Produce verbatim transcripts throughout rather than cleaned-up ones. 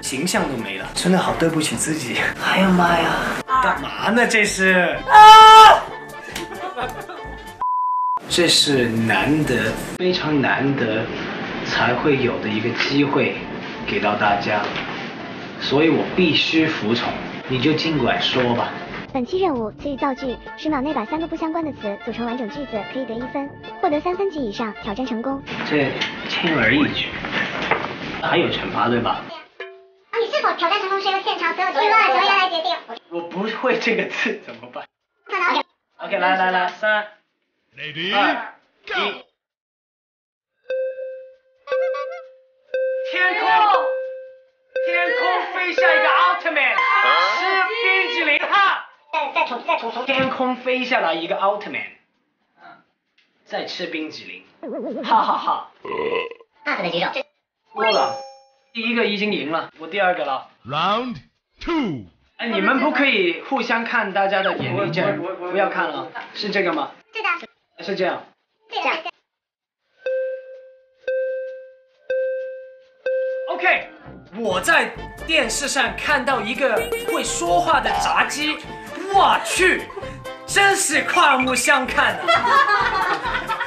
形象都没了，真的好对不起自己。哎呀妈呀，干嘛呢这是？啊！这是难得，非常难得才会有的一个机会给到大家，所以我必须服从。你就尽管说吧。本期任务词语造句，十秒内把三个不相关的词组成完整句子，可以得一分，获得三分及以上，挑战成功。这轻而易举，还有惩罚对吧？ 挑战成功是由现场所有主办人来决定。我不会这个字怎么办 ？OK OK， 来来来，三、二、一。天空，天空飞下一个奥特曼，吃冰淇淋哈。再再重再重重。天空飞下来一个奥特曼，再吃冰淇淋，哈哈哈。那可能举手。多了。 第一个已经赢了，我第二个了。Round two。哎，你们不可以互相看大家的眼力见，不要看了，是这个吗？是的。是这样。这样。OK， 我在电视上看到一个会说话的炸鸡，我去，真是刮目相看啊！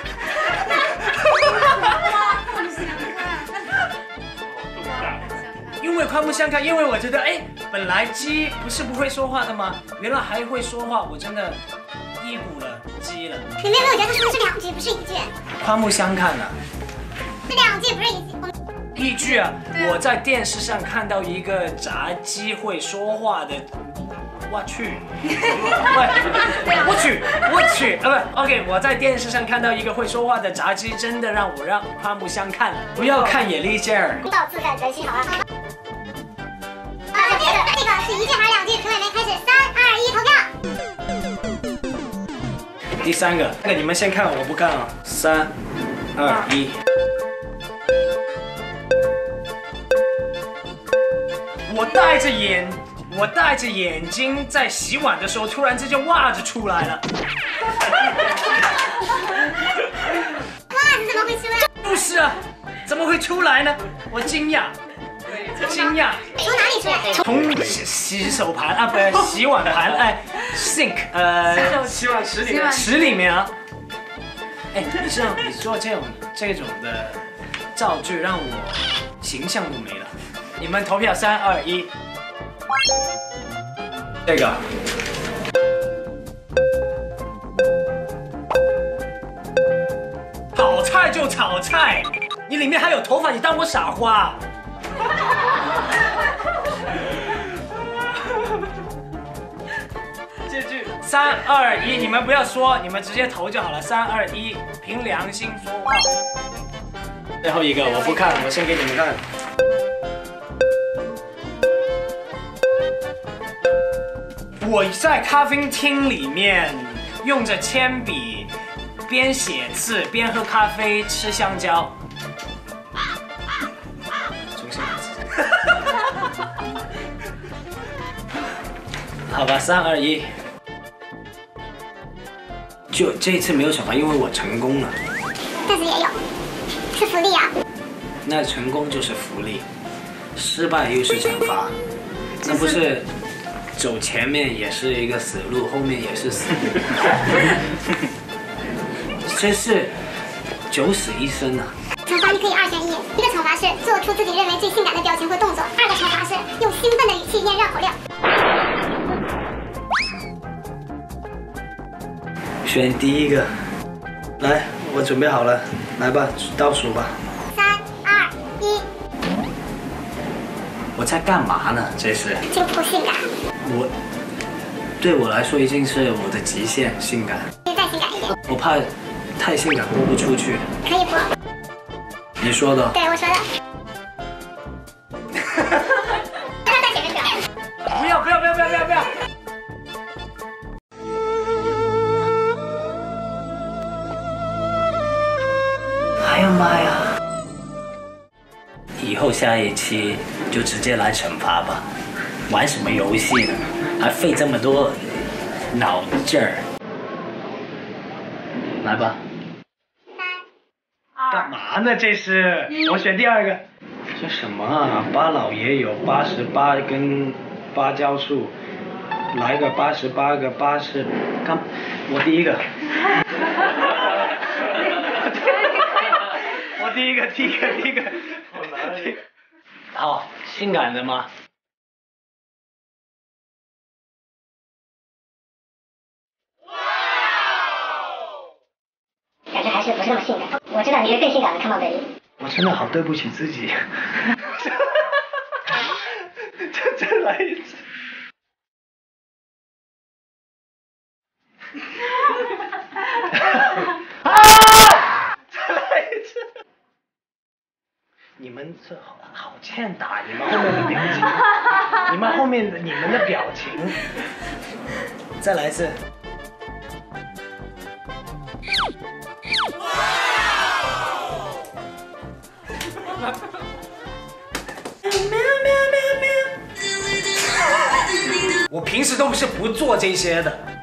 因为刮目相看，因为我觉得，哎，本来鸡不是不会说话的吗？原来还会说话，我真的低估了鸡了。你没有觉得说的是两句，不是一句？刮目相看啊！是两句，不是一句。一句啊！我在电视上看到一个炸鸡会说话的，我去，我去，我去啊！不 ，OK， 我在电视上看到一个会说话的炸鸡，真的让我让刮目相看了。不要看眼力见儿，到自在人心，好吧？ 是一句还是两句？评委们开始，三二一，投票。第三个，那你们先看，我不看了。三二一。我戴着眼，我戴着眼镜在洗碗的时候，突然之间袜子出来了。袜子怎么会出来？不是啊，怎么会出来呢？我惊讶。 惊讶，从哪里出来？从洗洗手盘啊，不，洗碗盘哎 ，sink， 呃，洗碗池里面，池里面啊。哎，你知道你做这种这种的造句，让我形象都没了。你们投票，三二一。这个，炒菜就炒菜，你里面还有头发，你当我傻瓜？ 这句三二一，你们不要说，你们直接投就好了。三二一，凭良心说话。最后一个我不看，我先给你们看。我在咖啡厅里面用着铅笔，边写字边喝咖啡，吃香蕉。 好吧，三二一，就这一次没有惩罚，因为我成功了。但是也有，是福利啊。那成功就是福利，失败又是惩罚，那不是走前面也是一个死路，后面也是死路，这是九死一生啊。惩罚你可以二选一，一个惩罚是做出自己认为最性感的表情或动作，二个惩罚是用兴奋的语气念绕口令。 选第一个，来，我准备好了，来吧，倒数吧。三二一。我在干嘛呢？这是。就不性感。我，对我来说已经是我的极限，性感。再性感一点。我怕太性感播不出去。可以播。你说的。对，我说的。哈哈哈！他在前面表。不要不要不要不要不要不要！ 哎呀妈呀！以后下一期就直接来惩罚吧，玩什么游戏呢？还费这么多脑劲儿，来吧。干嘛呢？这是我选第二个。这什么啊？八老爷有八十八根芭蕉树，来个八十八个八十，刚我第一个。我第一个，第一个，第一个。好难。好，性感的吗？ 是不是那么性感？我知道你是更性感的 ，Come on baby。我真的好对不起自己。这再来一次。啊！再来一次。你们这好好欠打，你们后面的表情，你们后面的你们的表情。再来一次。 我平时都不是不做这些的。